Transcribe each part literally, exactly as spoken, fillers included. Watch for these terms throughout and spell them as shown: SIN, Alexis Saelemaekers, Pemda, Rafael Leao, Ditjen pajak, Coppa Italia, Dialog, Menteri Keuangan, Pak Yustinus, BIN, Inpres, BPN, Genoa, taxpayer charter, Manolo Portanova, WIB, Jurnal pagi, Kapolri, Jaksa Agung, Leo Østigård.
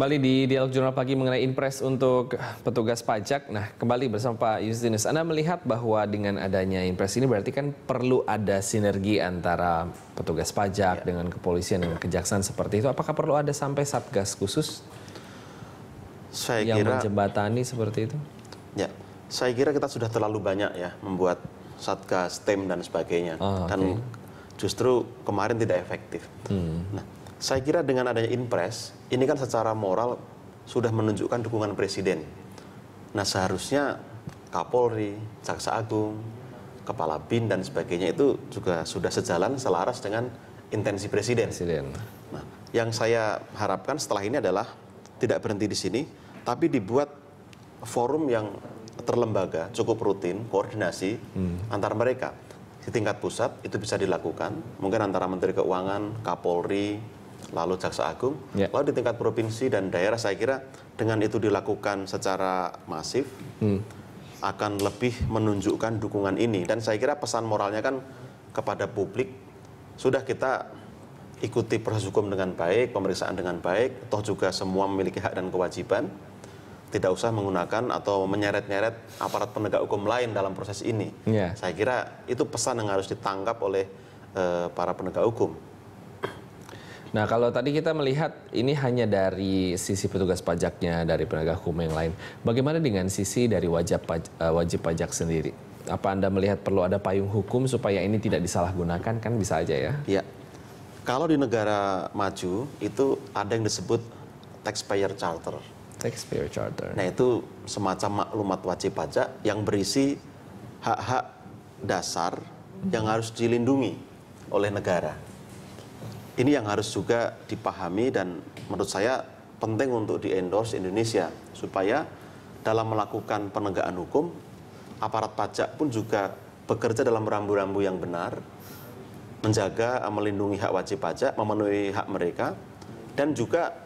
Kembali di Dialog Jurnal Pagi mengenai Inpres untuk petugas pajak. Nah, kembali bersama Pak Yustinus. Anda melihat bahwa dengan adanya Inpres ini berarti kan perlu ada sinergi antara petugas pajak ya. dengan kepolisian dan kejaksaan seperti itu. Apakah perlu ada sampai satgas khusus saya yang kira, menjembatani seperti itu? Ya, saya kira kita sudah terlalu banyak ya membuat satgas, tim, dan sebagainya. Oh, dan okay. justru kemarin tidak efektif. Hmm. Nah, saya kira dengan adanya Inpres, ini kan secara moral sudah menunjukkan dukungan Presiden. Nah, seharusnya Kapolri, Jaksa Agung, Kepala B I N, dan sebagainya itu juga sudah sejalan selaras dengan intensi Presiden. Presiden. Nah, yang saya harapkan setelah ini adalah tidak berhenti di sini, tapi dibuat forum yang terlembaga, cukup rutin, koordinasi hmm. antar mereka. Di tingkat pusat itu bisa dilakukan, mungkin antara Menteri Keuangan, Kapolri, lalu Jaksa Agung, yeah. lalu di tingkat provinsi dan daerah saya kira dengan itu dilakukan secara masif hmm. akan lebih menunjukkan dukungan ini. Dan saya kira pesan moralnya kan kepada publik, sudah kita ikuti proses hukum dengan baik, pemeriksaan dengan baik, toh juga semua memiliki hak dan kewajiban, tidak usah menggunakan atau menyeret-nyeret aparat penegak hukum lain dalam proses ini. Yeah. Saya kira itu pesan yang harus ditangkap oleh uh, para penegak hukum. Nah, kalau tadi kita melihat ini hanya dari sisi petugas pajaknya, dari penegak hukum yang lain. Bagaimana dengan sisi dari wajib pajak, wajib pajak sendiri? Apa Anda melihat perlu ada payung hukum supaya ini tidak disalahgunakan? Kan bisa aja ya? Iya. Kalau di negara maju, itu ada yang disebut taxpayer charter. Taxpayer charter. Nah, itu semacam maklumat wajib pajak yang berisi hak-hak dasar yang harus dilindungi oleh negara. Ini yang harus juga dipahami dan menurut saya penting untuk di-endorse Indonesia supaya dalam melakukan penegakan hukum, aparat pajak pun juga bekerja dalam rambu-rambu yang benar, menjaga, melindungi hak wajib pajak, memenuhi hak mereka, dan juga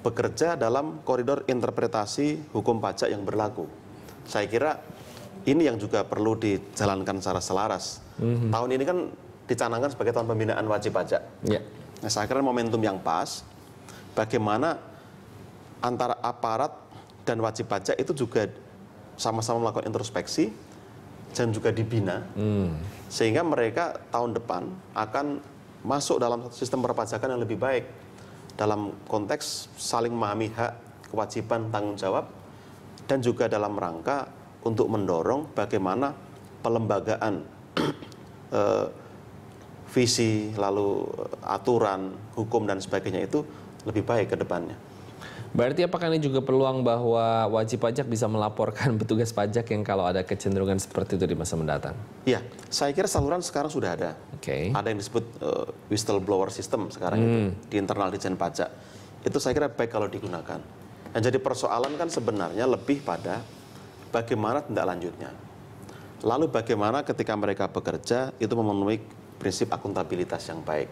bekerja dalam koridor interpretasi hukum pajak yang berlaku. Saya kira ini yang juga perlu dijalankan secara selaras. Mm-hmm. Tahun ini kan dicanangkan sebagai tahun pembinaan wajib pajak. Yeah. Nah, saya kira momentum yang pas, bagaimana antara aparat dan wajib pajak itu juga sama-sama melakukan introspeksi dan juga dibina, mm. sehingga mereka tahun depan akan masuk dalam sistem perpajakan yang lebih baik dalam konteks saling memahami hak, kewajiban, tanggung jawab, dan juga dalam rangka untuk mendorong bagaimana pelembagaan eh, visi, lalu aturan, hukum, dan sebagainya itu lebih baik ke depannya. Berarti apakah ini juga peluang bahwa wajib pajak bisa melaporkan petugas pajak yang kalau ada kecenderungan seperti itu di masa mendatang? Iya, saya kira saluran sekarang sudah ada. Okay. Ada yang disebut uh, whistleblower system sekarang hmm. itu, di internal Ditjen pajak. Itu saya kira baik kalau digunakan. Yang jadi persoalan kan sebenarnya lebih pada bagaimana tindak lanjutnya. Lalu bagaimana ketika mereka bekerja itu memenuhi prinsip akuntabilitas yang baik.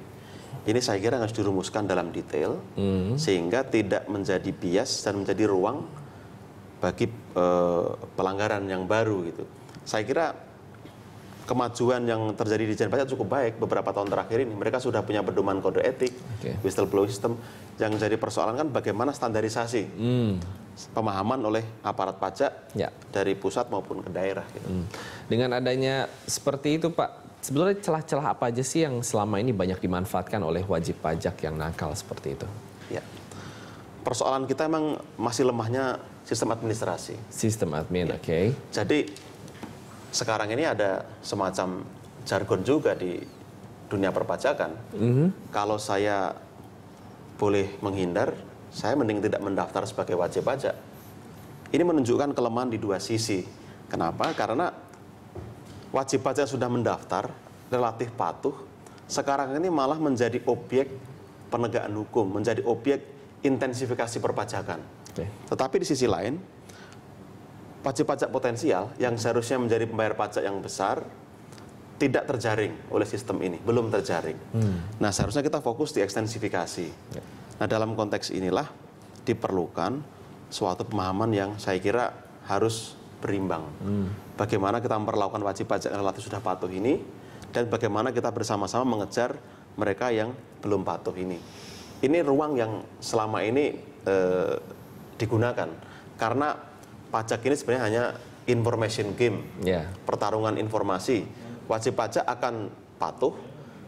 Ini saya kira harus dirumuskan dalam detail hmm. sehingga tidak menjadi bias dan menjadi ruang bagi e, pelanggaran yang baru gitu. Saya kira kemajuan yang terjadi di Ditjen pajak cukup baik beberapa tahun terakhir ini. Mereka sudah punya pedoman kode etik, okay. whistleblower system. Yang jadi persoalan kan bagaimana standarisasi hmm. pemahaman oleh aparat pajak ya. dari pusat maupun ke daerah gitu. hmm. Dengan adanya seperti itu, Pak, sebetulnya celah-celah apa aja sih yang selama ini banyak dimanfaatkan oleh wajib pajak yang nakal seperti itu? Ya, persoalan kita emang masih lemahnya sistem administrasi. Sistem admin, ya. oke. Okay. Jadi sekarang ini ada semacam jargon juga di dunia perpajakan. Mm-hmm. Kalau saya boleh menghindar, saya mending tidak mendaftar sebagai wajib pajak. Ini menunjukkan kelemahan di dua sisi. Kenapa? Karena wajib pajak sudah mendaftar, relatif patuh, sekarang ini malah menjadi objek penegakan hukum, menjadi objek intensifikasi perpajakan. Okay. Tetapi di sisi lain, wajib pajak potensial yang seharusnya menjadi pembayar pajak yang besar, tidak terjaring oleh sistem ini, belum terjaring. Hmm. Nah, seharusnya kita fokus di ekstensifikasi. Yeah. Nah, dalam konteks inilah diperlukan suatu pemahaman yang saya kira harus berimbang. Hmm. Bagaimana kita memperlakukan wajib pajak yang relatif sudah patuh ini, dan bagaimana kita bersama-sama mengejar mereka yang belum patuh ini. Ini ruang yang selama ini e, digunakan, karena pajak ini sebenarnya hanya information game, yeah. pertarungan informasi. Wajib pajak akan patuh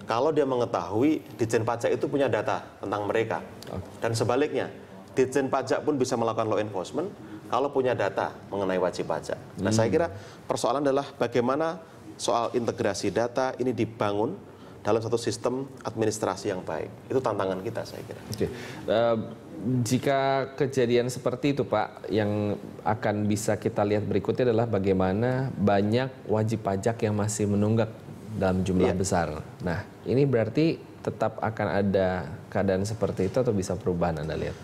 kalau dia mengetahui Ditjen pajak itu punya data tentang mereka. Okay. Dan sebaliknya, Ditjen pajak pun bisa melakukan law enforcement kalau punya data mengenai wajib pajak. Hmm. Nah, saya kira persoalan adalah bagaimana soal integrasi data ini dibangun dalam satu sistem administrasi yang baik. Itu tantangan kita, saya kira. Oke. Uh, jika kejadian seperti itu, Pak, yang akan bisa kita lihat berikutnya adalah bagaimana banyak wajib pajak yang masih menunggak dalam jumlah yeah. besar. Nah, ini berarti tetap akan ada keadaan seperti itu atau bisa perubahan, Anda lihat?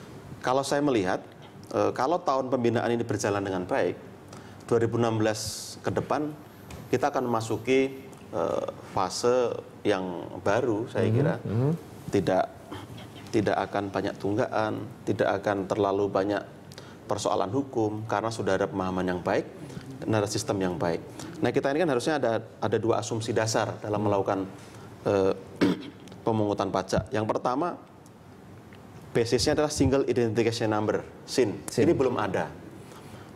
Kalau saya melihat, uh, kalau tahun pembinaan ini berjalan dengan baik, dua ribu enam belas ke depan kita akan memasuki uh, fase yang baru, saya mm-hmm. kira mm-hmm. tidak tidak akan banyak tunggakan, tidak akan terlalu banyak persoalan hukum karena sudah ada pemahaman yang baik, ada sistem yang baik. Nah, kita ini kan harusnya ada ada dua asumsi dasar dalam melakukan eh, pemungutan pajak. Yang pertama, basisnya adalah single identification number, S I N. S I N. Ini belum ada.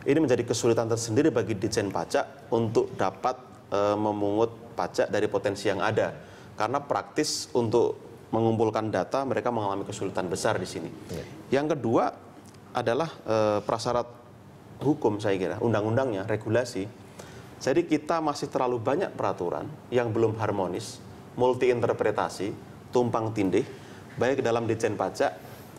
Ini menjadi kesulitan tersendiri bagi Ditjen pajak untuk dapat eh, memungut pajak dari potensi yang ada, karena praktis untuk mengumpulkan data mereka mengalami kesulitan besar di sini. Ya. Yang kedua adalah e, prasyarat hukum, saya kira, undang-undangnya, regulasi. Jadi kita masih terlalu banyak peraturan yang belum harmonis, multi interpretasi, tumpang tindih, baik dalam Ditjen pajak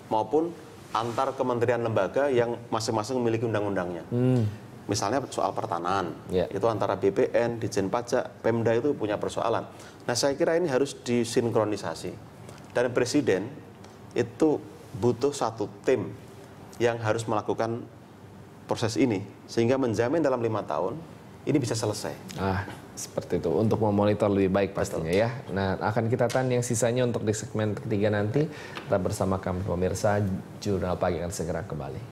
maupun antar kementerian lembaga yang masing-masing memiliki undang-undangnya. Hmm. Misalnya soal pertanahan, yeah. itu antara B P N, Ditjen pajak, Pemda itu punya persoalan. Nah, saya kira ini harus disinkronisasi. Dan Presiden itu butuh satu tim yang harus melakukan proses ini, sehingga menjamin dalam lima tahun ini bisa selesai. Ah, seperti itu, untuk memonitor lebih baik pastinya. Betul. Ya. Nah, akan kita tahan yang sisanya untuk di segmen ketiga nanti. Kita bersama kami pemirsa, Jurnal Pagi akan segera kembali.